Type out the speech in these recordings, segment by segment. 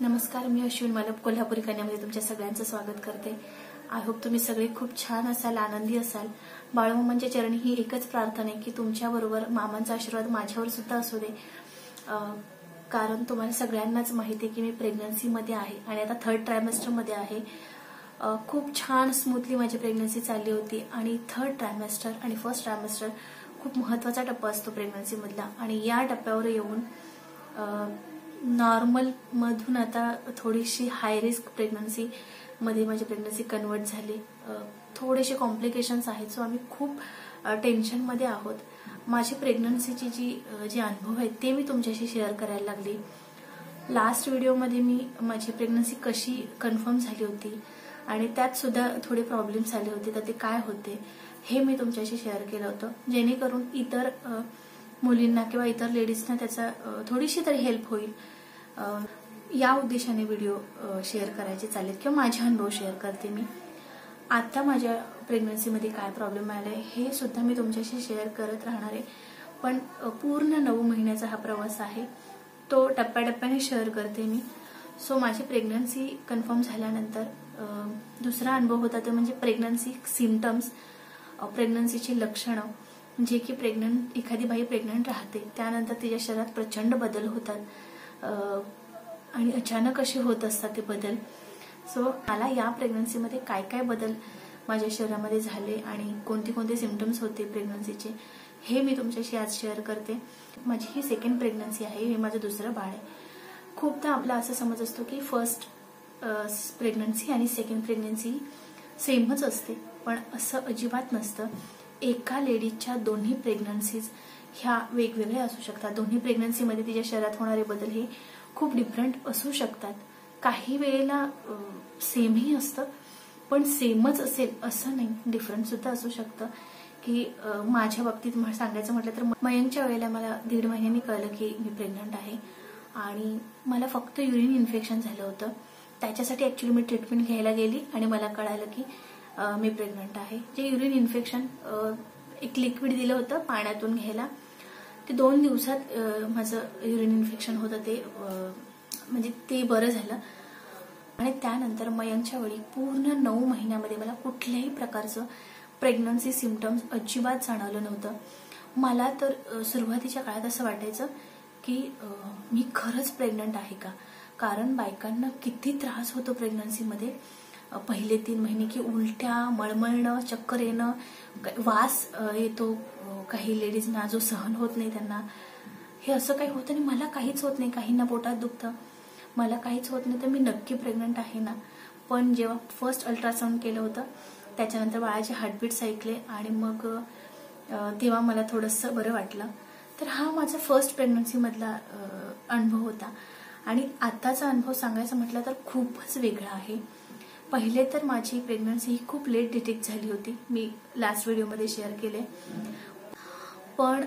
नमस्कार, मी अश्विन मानव कोल्हापूरी कन्यामध्ये तुमच्या सगळ्यांचं स्वागत करते। आय होप तुम्ही सगळे खूप छान असाल, आनंदी असाल। बाळूमामांच्या चरणी ही एकच प्रार्थना आहे की तुमच्याबरोबर मामांचा आशीर्वाद माझ्यावर सुद्धा असू दे। कारण तुम्हाला सगळ्यांनाच माहिती आहे की मी प्रेग्नन्सी मध्ये आहे आणि आता थर्ड ट्रायमेस्टर मध्ये आहे। खूप छान स्मूथली माझी प्रेग्नन्सी चालली होती आणि थर्ड ट्रायमेस्टर आणि फर्स्ट ट्रायमेस्टर खूप महत्त्वाचा टप्पा असतो प्रेग्नन्सी मधला। आणि या टप्प्यावर येऊन नॉर्मल मधून आता थोडीशी हाय रिस्क प्रेग्नन्सी मध्ये माझी प्रेग्नन्सी कन्वर्ट झाली। थोडेसे कॉम्प्लिकेशन्स आहेत, सो आम्ही खूप टेन्शन मध्ये आहोत। माझी प्रेग्नन्सीची जे अनुभव आहेत ते मी तुमच्याशी शेअर करायला लागली। लास्ट व्हिडिओमध्ये मी माझी प्रेग्नन्सी कशी कन्फर्म झाली होती आणि त्यात सुद्धा थोडे प्रॉब्लेम्स आले होते, तर ते काय होते हे मी तुमच्याशी शेअर केलं होतं, जेणेकरून इतर मुलींना किंवा इतर लेडीजना त्याचा थोडीशी तरी हेल्प होईल या उद्देशाने व्हिडिओ शेअर करायचे चालले किंवा माझे अनुभव शेअर करते। मी आता माझ्या प्रेग्नन्सीमध्ये काय प्रॉब्लेम आले हे सुद्धा मी तुमच्याशी शेअर करत राहणार आहे, पण पूर्ण 9 महिन्याचा हा प्रवास आहे तो टप्प्याटप्प्याने शेअर करते मी। सो माझी प्रेग्नन्सी कन्फर्म झाल्यानंतर दुसरा अनुभव होता ते म्हणजे प्रेग्नन्सी सिम्पटम्स, प्रेग्नन्सीची लक्षणं, जे की एखादी बाई प्रेग्नंट राहते त्यानंतर तिच्या शरीरात प्रचंड बदल होतात आणि अचानक असे होत असतात ते बदल। सो मला या प्रेग्नन्सीमध्ये काय काय बदल माझ्या शरीरामध्ये झाले आणि कोणते कोणते सिम्पटम्स होते प्रेग्नन्सीचे हे मी तुमच्याशी आज शेअर करते। माझी ही सेकंड प्रेग्नन्सी आहे, हे माझं दुसरं बाळ आहे। खूपदा आपला असं समज असतो की फर्स्ट प्रेग्नन्सी आणि सेकंड प्रेग्नन्सी सेमच असते, पण असं अजिबात नसतं। एका लेडीजच्या दोन्ही प्रेग्नन्सीज ह्या वेगवेगळ्या असू शकतात। दोन्ही प्रेग्नन्सीमध्ये तिच्या शरीरात होणारे बदल हे खूप डिफरंट असू शकतात। काही वेळेला सेमही असतं, पण सेमच असेल असं नाही, डिफरंट सुद्धा असू शकतं। की माझ्या बाबतीत सांगायचं म्हटलं तर मयंकच्या वेळेला मला 1.5 महिन्यांनी कळलं की मी प्रेग्नंट आहे आणि मला फक्त युरिन इन्फेक्शन झालं होतं। त्याच्यासाठी ऍक्च्युली मी ट्रीटमेंट घ्यायला गेली आणि मला कळालं की मी प्रेग्नंट आहे। जे युरिन इन्फेक्शन एक लिक्विड दिलं होतं पाण्यातून घ्यायला, ते 2 दिवसात माझं युरिन इन्फेक्शन होतं ते म्हणजे ते बरं झालं। आणि त्यानंतर मयंकच्या वेळी पूर्ण 9 महिन्यामध्ये मला कुठल्याही प्रकारचं प्रेग्नन्सी सिम्पटम्स अजिबात जाणवलं नव्हतं। मला तर सुरुवातीच्या काळात असं वाटायचं की मी खरंच प्रेग्नंट आहे का, कारण बायकांना किती त्रास होतो प्रेग्नन्सीमध्ये। पहिले 3 महिने की उलट्या, मळमळणं, चक्कर येणं, वास येतो काही लेडीजना जो सहन होत नाही त्यांना, हे असं काही होतं नाही। मला काहीच होत नाही, काहींना पोटात दुखतं, मला काहीच होत नाही, तर मी नक्की प्रेग्नंट आहे ना। पण जेव्हा फर्स्ट अल्ट्रासाऊंड केलं होतं त्याच्यानंतर बाळाचे हार्टबीट्स ऐकले आणि मग तेव्हा मला थोडंसं बरं वाटलं। तर हा माझा फर्स्ट प्रेग्नन्सीमधला अनुभव होता आणि आताचा अनुभव सांगायचं म्हटलं तर खूपच वेगळा आहे। पहिले तर माझी प्रेग्नन्सी ही खूप लेट डिटेक्ट झाली होती, मी लास्ट व्हिडिओमध्ये शेअर केले। पण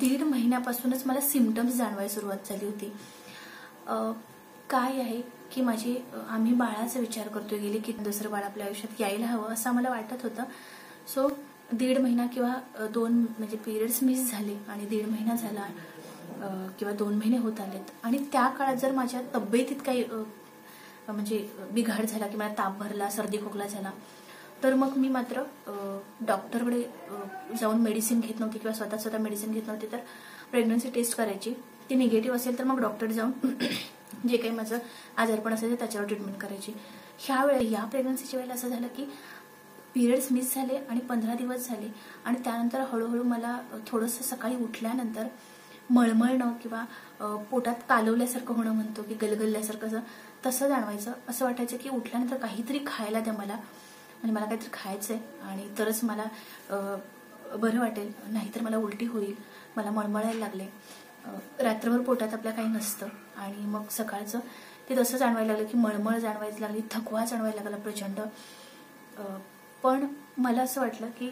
1.5 महिन्यापासूनच मला सिम्पटम्स जाणवायला सुरुवात झाली होती। काय आहे की आम्ही बाळाचा विचार करतोय गेले की दुसरं बाळ आपल्या आयुष्यात यायला हवं असं मला वाटत होतं। सो 1.5 महिना किंवा 2 म्हणजे पिरियड्स मिस झाले आणि 1.5 महिना झाला किंवा 2 महिने होत आलेत आणि त्या काळात जर माझ्या तब्येतीत काही म्हणजे बिघाड झाला की मला ताप भरला, सर्दी खोकला झाला, तर मग मी मात्र डॉक्टरकडे जाऊन मेडिसिन घेत नव्हती किंवा स्वतः मेडिसिन घेत नव्हती, तर प्रेग्नन्सी टेस्ट करायची, ती निगेटिव्ह असेल तर मग डॉक्टर जाऊन जे काही माझं आजारपण असेल त्याच्यावर ट्रीटमेंट करायची। या प्रेग्नन्सीच्या वेळेला असं झालं की पिरियड्स मिस झाले आणि 15 दिवस झाले आणि त्यानंतर हळूहळू मला थोडंसं सकाळी उठल्यानंतर मळमळणं किंवा पोटात कालवल्यासारखं होणं, म्हणतो की गलगलल्यासारखं, तसं जाणवायचं। असं वाटायचं की उठल्यानंतर काहीतरी खायला द्या मला, म्हणजे मला काहीतरी खायचंय आणि तरच मला बरं वाटेल, नाहीतर मला उलटी होईल, मला मळमळायला लागले। रात्रभर पोटात आपल्या काही नसतं आणि मग सकाळचं ते तसं जाणवायला लागलं की मळमळ जाणवायला लागली, थकवा जाणवायला लागला प्रचंड। पण मला असं वाटलं की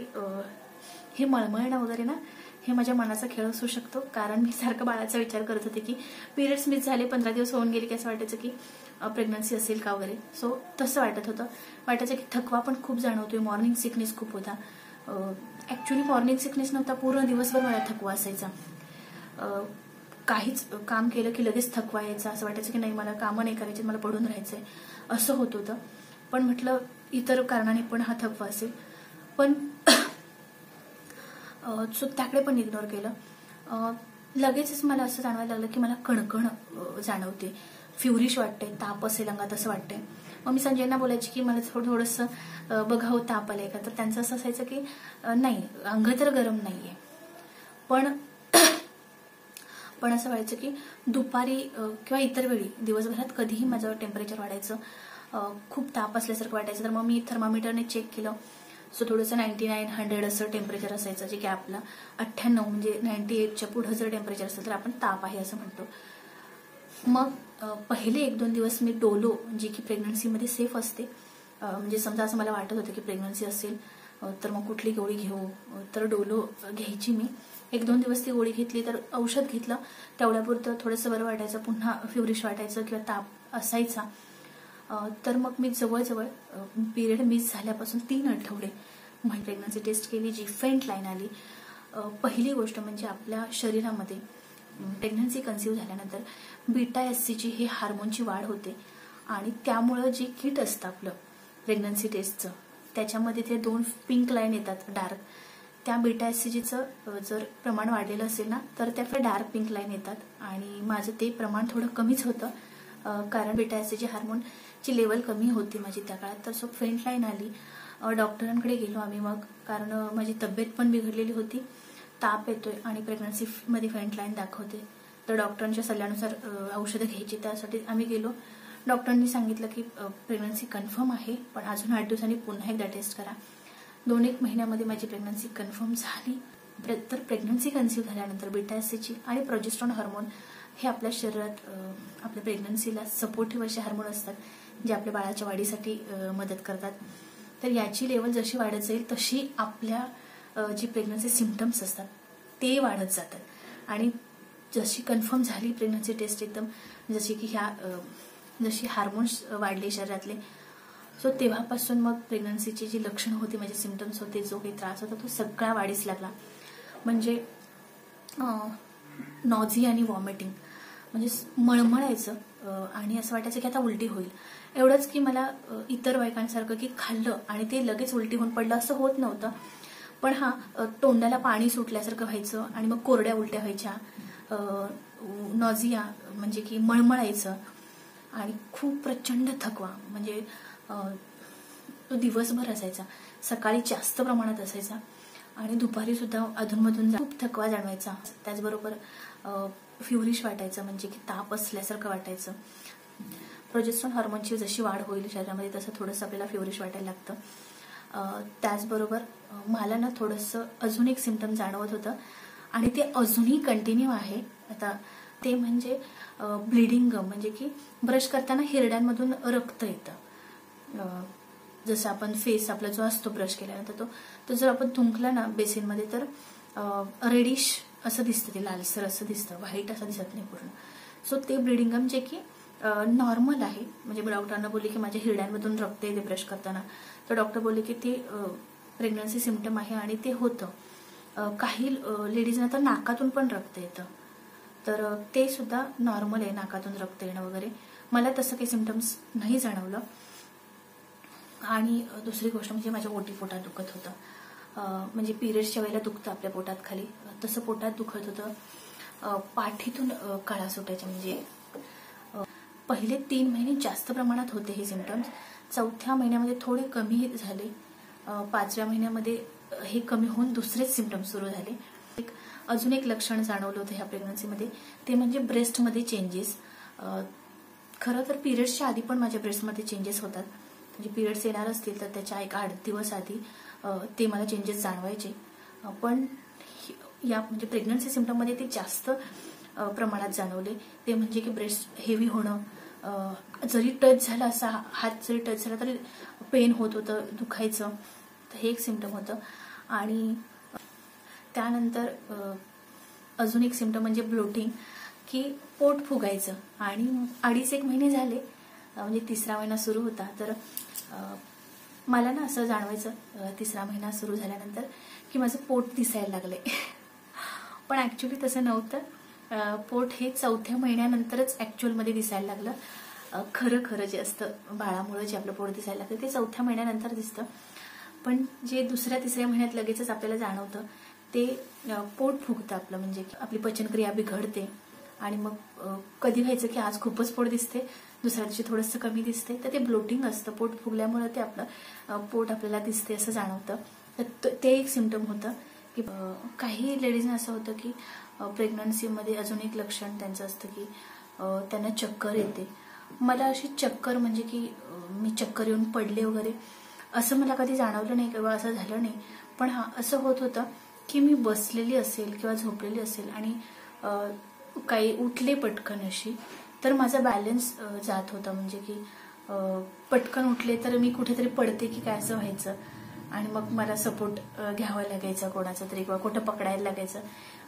हे मळमळणं वगैरे ना हे माझ्या मनाचा खेळ असू शकतो, कारण मी सारखं बाळाचा विचार करत होते की पिरियड्स मिस झाले, 15 दिवस होऊन गेले की असं वाटायचं की प्रेग्नन्सी असेल का वगैरे। सो तसं वाटत होतं, वाटायचं की थकवा पण खूप जाणवतोय, मॉर्निंग सिकनेस खूप होता। ऍक्च्युली मॉर्निंग सिकनेस नव्हता, पूर्ण दिवसभर मला थकवा असायचा। काहीच काम केलं की लगेच थकवा यायचा, असं वाटायचं की नाही मला काम नाही करायचे, मला पडून राहायचंय, असं होत होतं. पण म्हटलं इतर कारणाने पण हा थकवा असेल, पण सो त्याकडे पण इग्नोर केलं. लगेचच मला असं जाणवायला लागलं की मला कणकण जाणवते, फ्युरिश वाटते, ताप असेल अंगात असं वाटतंय. मग मी संजयना बोलायची की मला थोडंसं बघावं ताप आलाय का, तर त्यांचं असं असायचं की नाही अंग तर गरम नाहीये, पण असं व्हायचं की दुपारी किंवा इतर वेळी दिवसभरात कधीही माझं टेम्परेचर वाढायचं, खूप ताप असल्यासारखं वाटायचं. तर मग मी थर्मामीटरने चेक केलं, सो थोडंसं 99-100 असं टेम्परेचर असायचं, जे की आपलं 98 म्हणजे 98च्या पुढं जर टेम्परेचर असेल तर आपण ताप आहे असं म्हणतो. मग पहिले 1-2 दिवस मी डोलो, जी की प्रेग्नन्सीमध्ये सेफ असते, म्हणजे समजा असं मला वाटत होतं की प्रेग्नन्सी असेल तर मग कुठली गोळी घेऊ, तर डोलो घ्यायची मी. 1-2 दिवस ती गोळी घेतली, तर औषध घेतलं तेवढ्यापुरतं थोडंसं बरं वाटायचं, पुन्हा फ्युरिश वाटायचं किंवा ताप असायचा. तर मग मी जवळजवळ पिरियड मिस झाल्यापासून 3 आठवडे माझी प्रेग्नन्सी टेस्ट केली, जी फेंट लाईन आली. पहिली गोष्ट म्हणजे आपल्या शरीरामध्ये प्रेग्नन्सी कन्सिव्ह झाल्यानंतर बीटा SC हे हार्मोनची वाढ होते, आणि त्यामुळं जे किट असतं आपलं प्रेग्नन्सी टेस्टचं त्याच्यामध्ये ते 2 पिंक लाईन येतात डार्क, त्या बीटा SCचं जर प्रमाण वाढलेलं असेल ना तर त्या डार्क पिंक लाईन येतात, आणि माझं ते प्रमाण थोडं कमीच होतं कारण बीटा SCची हार्मोनची लेवल कमी होती माझी त्या काळात. तर सो फेंट लाईन आली, डॉक्टरांकडे गेलो आम्ही मग, कारण माझी तब्येत पण बिघडलेली होती, ताप येतोय आणि प्रेग्नन्सीमध्ये फेंट लाईन दाखवते. तर डॉक्टरांच्या सल्ल्यानुसार औषधं घ्यायची, त्यासाठी आम्ही गेलो. डॉक्टरांनी सांगितलं की प्रेग्नन्सी कन्फर्म आहे, पण अजून 8 दिवसांनी पुन्हा एकदा टेस्ट करा. 2-1 महिन्यामध्ये माझी प्रेग्नन्सी कन्फर्म झाली. तर प्रेग्नन्सी कन्सिव्ह झाल्यानंतर बीटा SCची आणि प्रोजेस्ट्रॉन हार्मोन हे आपल्या शरीरात आपल्या प्रेग्नन्सीला सपोर्टिव्ह असे हार्मोन असतात, जे आपल्या बाळाच्या वाढीसाठी मदत करतात. तर याची लेवल जशी वाढत जाईल तशी आपल्या जी प्रेग्नन्सी सिम्पटम्स असतात ते वाढत जातात, आणि जशी कन्फर्म झाली प्रेग्नन्सी टेस्ट एकदम जशी की जशी हार्मोन्स वाढले शरीरातले, सो तेव्हापासून मग प्रेग्नन्सीची जी लक्षणं होती, माझे सिम्पटम्स होते, जो काही त्रास होता तो सगळा वाढीस लागला. म्हणजे नॉझी आणि व्हॉमिटिंग, म्हणजे मळमळायचं आणि असं वाटायचं की आता उलटी होईल, एवढंच की मला इतर बायकांसारखं की खाल्लं आणि ते लगेच उलटी होऊन पडलं असं होत नव्हतं, पण हा तोंडाला पाणी सुटल्यासारखं व्हायचं आणि मग कोरड्या उलट्या व्हायच्या, नॉझिया म्हणजे की मळमळायचं, आणि खूप प्रचंड थकवा, म्हणजे तो दिवसभर असायचा, सकाळी जास्त प्रमाणात असायचा आणि दुपारी सुद्धा अधूनमधून खूप थकवा जाणवायचा. त्याचबरोबर फ्युरिश वाटायचं, म्हणजे की ताप असल्यासारखं वाटायचं. प्रोजेस्ट्रॉन हार्मोनची जशी वाढ होईल शरीरामध्ये तसं थोडंसं आपल्याला फ्युरिश वाटायला लागतं. त्याचबरोबर मला ना थोडंसं अजून एक सिम्पटम जाणवत होतं, आणि ते अजूनही कंटिन्यू आहे आता, ते म्हणजे ब्लिडिंग, म्हणजे की ब्रश करताना हिरड्यांमधून रक्त येतं. जसं आपण फेस आपला जो असतो ब्रश केल्यानंतर तो जर आपण थुंकला ना बेसिनमध्ये तर रेडिश असं दिसतं, ते लालसर असं दिसतं, व्हाईट असं दिसत नाही पूर्ण. सो ते ब्लिडिंगम जे की नॉर्मल आहे, म्हणजे मी डॉक्टरांना बोलले की माझ्या हिरड्यांमधून रक्त येते ब्रश करताना, तर डॉक्टर बोलले की ते प्रेग्नन्सी सिम्पटम आहे आणि ते होतं. काही लेडीजना तर नाकातून पण रक्त येतं, तर ते सुद्धा नॉर्मल आहे नाकातून रक्त येणं वगैरे. मला तसं काही सिम्पटम्स नाही जाणवलं. आणि दुसरी गोष्ट म्हणजे माझ्या पोटात दुखत होतं, म्हणजे पिरियड्सच्या वेळेला दुखतं आपल्या पोटात खाली, तसं पोटात दुखत होतं. पाठीतून कळा सुटायच्या, म्हणजे पहिले 3 महिने जास्त प्रमाणात होते हे सिम्पटम्स, 4थ्या महिन्यामध्ये थोडे कमी झाले, 5व्या महिन्यामध्ये हे कमी होऊन दुसरेच सिम्पटम्स सुरू झाले. अजून एक लक्षण जाणवलं होतं ह्या प्रेग्नन्सीमध्ये, ते म्हणजे ब्रेस्टमध्ये चेंजेस. खरं तर पिरियड्सच्या आधी पण माझ्या ब्रेस्टमध्ये चेंजेस होतात, म्हणजे पिरियड्स येणार असतील तर त्याच्या 1-8 दिवस आधी ते मला चेंजेस जाणवायचे, पण या म्हणजे प्रेग्नन्सी सिम्पटममध्ये ते जास्त प्रमाणात जाणवले. ते म्हणजे की ब्रेस्ट हेवी होणं, जरी टच झाला असा हात जरी टच झाला तरी पेन होत होतं, दुखायचं, तर हे एक सिम्पटम होतं. आणि त्यानंतर अजून एक सिम्पटम म्हणजे ब्लोटिंग, की पोट फुगायचं. आणि 2.5-1 महिने झाले, म्हणजे 3रा महिना सुरू होता, तर मला ना असं जाणवायचं 3रा महिना सुरू झाल्यानंतर की माझं पोट दिसायला लागले पण ऍक्च्युली तसं नव्हतं. पोट हे चौथ्या महिन्यानंतरच ऍक्च्युअल मध्ये दिसायला लागलं. खरं खरं जे असतं बाळामुळे जे आपलं पोट दिसायला लागतं ते चौथ्या महिन्यानंतर दिसतं, पण जे दुसऱ्या तिसऱ्या महिन्यात लगेचच आपल्याला जाणवतं ते पोट फुगतं आपलं, म्हणजे आपली पचनक्रिया बिघडते आणि मग कधी व्हायचं की आज खूपच पोट दिसते, दुसऱ्या दिवशी थोडंसं कमी दिसते, तर ते ब्लोटिंग असतं. पोट फुगल्यामुळे ते आपलं पोट आपल्याला दिसते असं जाणवतं. तर ते एक सिम्पटम होतं की काही लेडीजना असं होतं की प्रेग्नन्सीमध्ये अजून एक लक्षण त्यांचं असतं की त्यांना चक्कर येते. मला अशी चक्कर म्हणजे की मी चक्कर येऊन पडले वगैरे असं मला कधी जाणवलं नाही किंवा असं झालं नाही, पण हा असं होत होतं की मी बसलेली असेल किंवा झोपलेली असेल आणि काही उठले पटकन अशी, तर माझा बॅलन्स जात होता, म्हणजे की पटकन उठले तर मी कुठेतरी पडते की काय असं व्हायचं आणि मग मला सपोर्ट घ्यावा लागायचा कोणाचा तरी किंवा कुठं पकडायला लागायचं,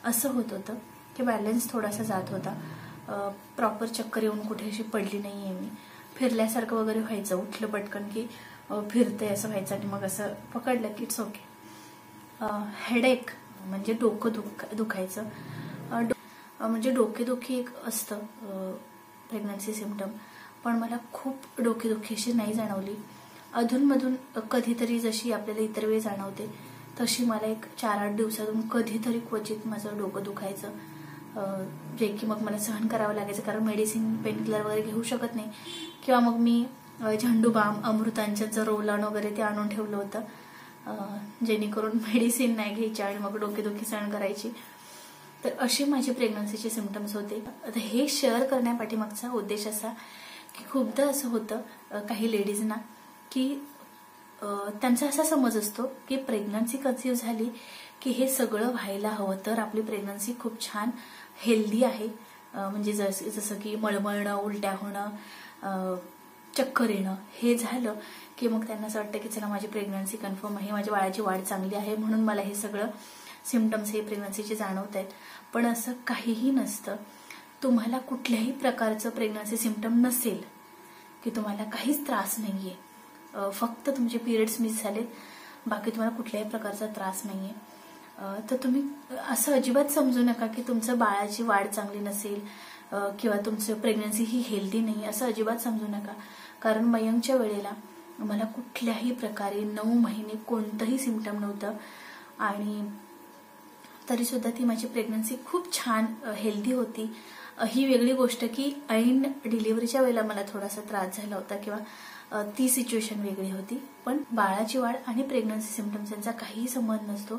असं होत होतं की बॅलन्स थोडासा जात होता. प्रॉपर चक्कर येऊन कुठे अशी पडली नाहीये मी, फिरल्यासारखं वगैरे व्हायचं, उठलं पटकन की फिरतंय असं व्हायचं आणि मग असं पकडलं की इट्स ओके. हेडेक म्हणजे डोकं दुखायचं, म्हणजे डोकेदुखी एक असतं प्रेग्नन्सी सिम्पटम, पण मला खूप डोकेदुखी अशी नाही जाणवली. अधूनमधून कधीतरी जशी आपल्याला इतर वेळ जाणवते तशी मला एक 4-8 दिवसातून कधीतरी क्वचित माझं डोकं दुखायचं, जे की मग मला सहन करावं लागायचं कारण मेडिसिन पेनकिलर वगैरे घेऊ शकत नाही, किंवा मग मी झेंडूबाम अमृतांच्याचं रोलन वगैरे ते आणून ठेवलं होतं जेणेकरून मेडिसिन नाही घ्यायची आणि मग डोकेदुखी सहन करायची. तर अशी माझी प्रेग्नन्सीचे सिम्पटम्स होते. आता हे शेअर करण्यापाठीमागचा उद्देश असा की खूपदा असं होतं काही लेडीजना की त्यांचा असा समज असतो की प्रेग्नन्सी कन्सिव्ह झाली की हे सगळं व्हायला हवं तर आपली प्रेग्नन्सी खूप छान हेल्दी आहे, म्हणजे जसं की मळमळणं, उलट्या होणं, चक्कर येणं, हे झालं की मग त्यांना असं वाटतं की चला माझी प्रेग्नन्सी कन्फर्म आहे, माझ्या बाळाची वाढ चांगली आहे म्हणून मला हे सगळं सिम्पटम्स हे प्रेग्नन्सीचे जाणवत आहेत. पण असं काहीही नसतं. तुम्हाला कुठल्याही प्रकारचं प्रेग्नन्सी सिम्पटम नसेल की तुम्हाला काहीच त्रास नाहीये, फक्त तुमचे पिरियड्स मिस झालेत, बाकी तुम्हाला कुठल्याही प्रकारचा त्रास नाहीये. तर तुम्ही असं अजिबात समजू नका की तुमचं बाळाची वाढ चांगली नसेल किंवा तुमचं प्रेग्नन्सी ही हेल्दी नाही, असं अजिबात समजू नका. कारण मयंकच्या वेळेला मला कुठल्याही प्रकारे 9 महिने कोणतंही सिम्पटम नव्हतं आणि तरी सुद्धा ती माझी प्रेग्नन्सी खूप छान हेल्दी होती. ही वेगळी गोष्ट की ऐन डिलिव्हरीच्या वेळेला मला थोडासा त्रास झाला होता किंवा ती सिच्युएशन वेगळी होती, पण बाळाची वाढ आणि प्रेग्नन्सी सिम्पटम्स यांचा काहीही संबंध नसतो.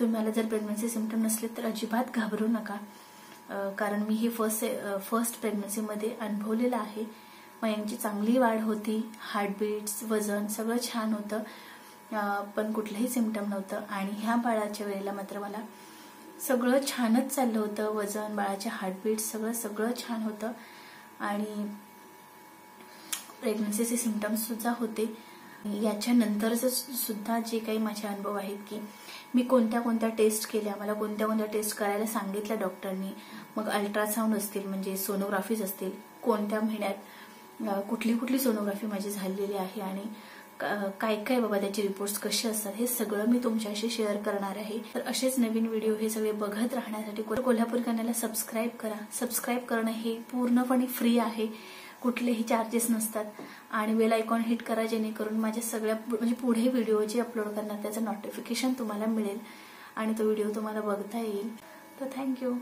तुम्हाला जर प्रेग्नन्सी सिम्पटम नसले तर अजिबात घाबरू नका, कारण मी हे फर्स्ट प्रेग्नन्सीमध्ये अनुभवलेलं आहे. मयांची चांगली वाढ होती, हार्टबीट्स, वजन सगळं छान होतं, पण कुठलंही सिम्पटम नव्हतं. आणि ह्या बाळाच्या वेळेला मात्र मला सगळं छानच चाललं होतं, वजन, बाळाचे हार्टबीट सगळं सगळं छान होतं आणि प्रेग्नन्सीचे सिम्पटम्स सुद्धा होते. याच्यानंतरच सुद्धा जे काही माझे अनुभव आहेत की मी कोणत्या कोणत्या टेस्ट केल्या, मला कोणत्या कोणत्या टेस्ट करायला सांगितल्या डॉक्टरनी, मग अल्ट्रासाऊंड असतील म्हणजे सोनोग्राफीज असतील, कोणत्या महिन्यात कुठली कुठली सोनोग्राफी माझी झालेली आहे आणि काय काय बाबा त्याचे रिपोर्ट्स कसे असतात, हे सगळं मी तुमच्याशी शेअर करणार आहे. तर असेच नवीन व्हिडिओ हे सगळे बघत राहण्यासाठी कोल्हापूर कन्याला सबस्क्राईब करा. सबस्क्राईब करणं हे पूर्णपणे फ्री आहे, कुठलेही चार्जेस नसतात. आणि बेल आयकॉन हिट करा जेणेकरून माझ्या सगळ्या म्हणजे पुढे व्हिडिओ जे अपलोड करणार त्याचं नोटिफिकेशन तुम्हाला मिळेल आणि तो व्हिडिओ तुम्हाला बघता येईल. तर थँक्यू.